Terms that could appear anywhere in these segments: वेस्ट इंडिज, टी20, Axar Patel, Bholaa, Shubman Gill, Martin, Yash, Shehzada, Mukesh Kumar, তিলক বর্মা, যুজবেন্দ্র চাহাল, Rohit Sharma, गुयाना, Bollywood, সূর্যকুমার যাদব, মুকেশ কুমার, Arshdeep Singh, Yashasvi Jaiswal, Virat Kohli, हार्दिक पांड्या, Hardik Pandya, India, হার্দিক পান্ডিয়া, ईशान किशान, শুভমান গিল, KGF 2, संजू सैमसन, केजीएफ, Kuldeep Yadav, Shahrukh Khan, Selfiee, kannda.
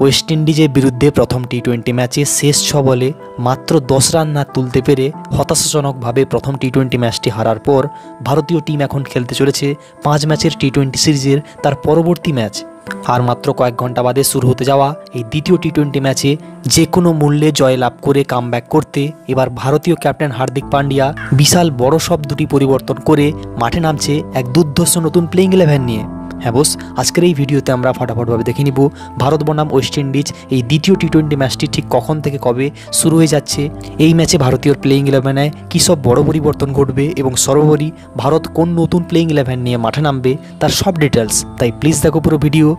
वेस्टइंडीजर बिरुद्धे प्रथम टी20 मैचे शेष 6 बले मात्र 10 रान ना तुलते पेरे हताशाजनक भावे प्रथम टी20 मैचटी हारार पर भारतीय टीम एखन खेलते चलेছে 5 मैचेर टी20 सीरिजेर तार परवर्ती मैच और मात्र कयेक घंटा बादे शुरू होते जावा द्वितीय टी20 मैचे जे कोनो मूल्ये जय लाभ करे कामबैक करते एबार भारतीय कैप्टन हार्दिक पांड्या विशाल बड़ सब दुटी परिवर्तन करे माठे नामछे एक दुर्धर्ष नतून प्लेइंग इलेवन निये। हाँ बस आजकल भिडियोते आमरा फटाफट भावे देखे निब भारत बनाम वेस्ट इंडिज ये द्वितीय टी20 मैचटी ठीक कखन थेके कबे शुरू हो जाच्छे, एई मैचे भारतीय प्लेइंग इलेवेने कि सब बड़ परिवर्तन घटबे एवं सर्वोपरि भारत कोन नतून प्लेइंग इलेवन निये माठे नामबे तार सब डिटेल्स ताई प्लिज देखो पुरो भिडियो।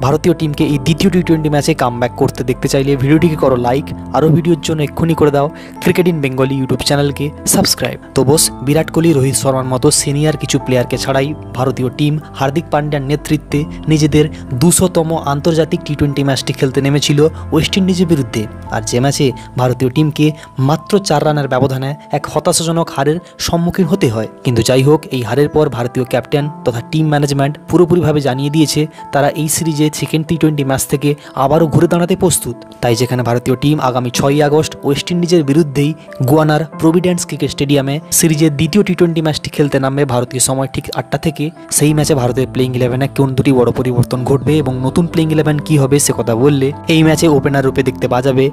भारतीय टीम के द्वितीय टी20 मैचे कामबैक करते देखते चाइले भिडियोटी के करो लाइक और भिडियोर जोन्नो एक्षुनी करे दाओ cricket in Bengali YouTube channel के सबस्क्राइब। तो बस विराट कोहली रोहित शर्मार मतो सिनियर किछु प्लेयारके छाड़ाई भारतीय टीम हार्दिक पांड्यार नेतृत्वे निजेदेर 200तम आंतर्जातिक टी20 मैचटी खेलते नेमेछिलो वेस्ट इंडिजेर बिरुद्धे और जे मैचे भारतीय टीम के मात्र 4 रानेर व्यवधाने एक हताशाजनक हारेर सम्मुखीन होते हय। किन्तु जाइ होक एई हारेर पर भारतीय कैप्टन तथा टीम मैनेजमेंट पुरोपुरिभावे जानिये दियेछे तारा एई सीरिजे सेकेंड टी20 मैच थेके आबारो घुरे दाঁড়াতে प्रस्तुत। ताई जेखाने भारतीय टीम आगामी 6 আগস্ট वेस्ट इंडिजेर बिरुद्धेई गुयानार प्रोविडेंस क्रिकेट स्टेडियमे सीरिजेर द्वितीय टी20 मैचटी खेलते नामबे भारतीय समय ठीक 8टा थेके। सेई मैचे भारतेर प्लेइंग इलेवेने कोन दुटी बड़ परिवर्तन घटबे एवं नतून प्लेइंग इलेवन की होबे से कथा बोलले एई मैचे ओपेनार रूपे देखते पावा जाबे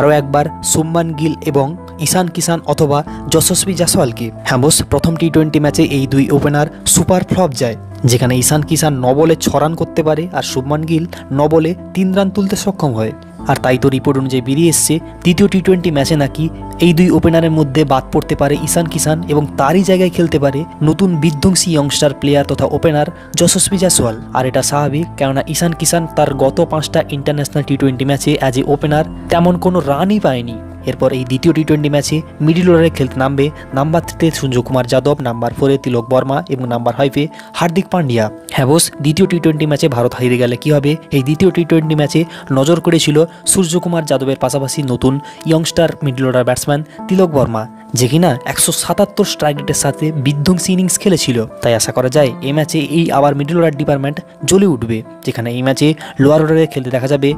आरो एकबार शुभमन गिल एवं ईशान किशान अथवा यशस्वी जायसवाल के। हाँ बस प्रथम टी20 मैचे एई दुई ओपेनार सुपार फ्लप जाए যেখানে ईशान किशान 9 বলে 6 রান করতে পারে আর শুভমান গিল 9 বলে 3 রান তুলতে সক্ষম হয়। আর তাই তো রিপোর্ট অনুযায়ী বেরিয়ে এসেছে দ্বিতীয় টি20 ম্যাচে নাকি এই দুই ওপেনারের মধ্যে বাদ পড়তে পারে ईशान किशान এবং তারই জায়গায় খেলতে পারে নতুন বিধ্বংসী ইয়ংস্টার প্লেয়ার তথা ওপেনার यशस्वी जायसवाल। আর এটা স্বাভাবিক কেননা ईशान किशान তার গত 5টা ইন্টারন্যাশনাল টি20 ম্যাচে অ্যাজ এ ওপেনার তেমন কোনো রানই পায়নি। এরপর এই দ্বিতীয় টি20 ম্যাচে মিডল অর্ডারে খেলতে নামবে নাম্বার 3 সূর্যকুমার যাদব, নাম্বার 4 তিলক বর্মা এবং নাম্বার 5 হার্দিক পান্ডিয়া। হ্যাঁ বস দ্বিতীয় টি20 ম্যাচে ভারত হেরে গেলে কি হবে? এই দ্বিতীয় টি20 ম্যাচে নজর করেছিল সূর্যকুমার যাদবের পাশাপাশি নতুন youngster middle order batsman তিলক বর্মা যে কিনা 177 স্ট্রাইক রেটের সাথে বিধ্বংসী ইনিংস খেলেছিল। তাই আশা করা যায় এই ম্যাচে এই আবার মিডল অর্ডার ডিপার্টমেন্ট জ্বলে উঠবে যেখানে এই ম্যাচে লোয়ার অর্ডারে খেলতে দেখা যাবে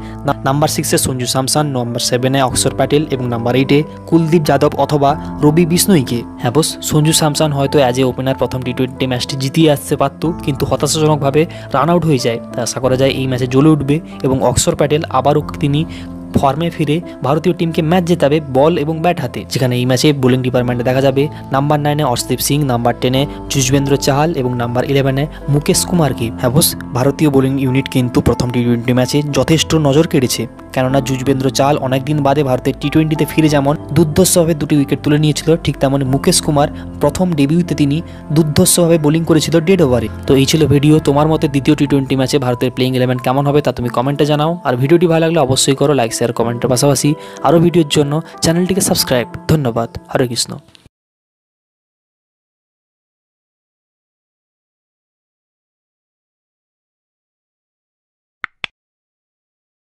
নাম্বার 6 এ সঞ্জু স্যামসন, নাম্বার 7 এ অক্সর প্যাটেল এবং नम्बर 8 ए कुलदीप यादव अथवा रवि विष्णुई के। हाँ बस संजू सैमसन हयतो एज ए ओपेनार प्रथम टी20 मैचटी जितिए आसते पारतो किन्तु हताशाजनक भावे रान आउट हो जाए। आशा करा जाए मैचे ज्वले उठबे एवं अक्षर पैटेल आबारो तिनी फर्मे फिरे भारतीय टीम के मैच जेताबे बल और बैट हाथे जेखाने मैचे बोलिंग डिपार्टमेंटे देखा जाबे नम्बर 9 ए अर्शदीप सिंह, नम्बर 10 ए युजवेंद्र चहल और नम्बर 11 ए मुकेश कुमार के। हाँ बस भारतीय बोलिंग यूनिट किन्तु प्रथम टी20 मैचे यथेष्ट नजर केड़ेछे কেননা যুজবেন্দ্র চাহাল অনেকদিন বাদে ভারতের টি20তে ফিরে যেমন দুর্ধর্ষভাবে দুটি উইকেট তুলে নিয়েছিল ঠিক তেমন মুকেশ কুমার প্রথম ডেবিউতে তিনি দুর্ধর্ষভাবে বোলিং করেছিল ডেড ওভারে। তো এই ছিল ভিডিও। তোমার মতে দ্বিতীয় টি20 ম্যাচে ভারতের প্লেইং ইলেভেন কেমন হবে তা তুমি কমেন্টে জানাও আর ভিডিওটি ভালো লাগলে অবশ্যই করো লাইক শেয়ার কমেন্টের পাশাপাশি আরও ভিডিওর জন্য চ্যানেলটিকে সাবস্ক্রাইব। ধন্যবাদ। হরে কৃষ্ণ।